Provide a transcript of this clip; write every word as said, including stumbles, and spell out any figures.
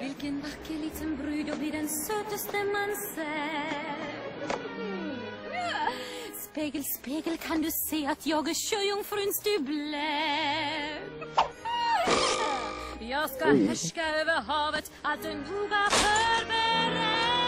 Vilken vacker liten brud och blir den sötaste man ser. Spegel, spegel, kan du se att jag är sjöjungfruns dubbel? Jag ska härska över havet, allt en boba förberedd.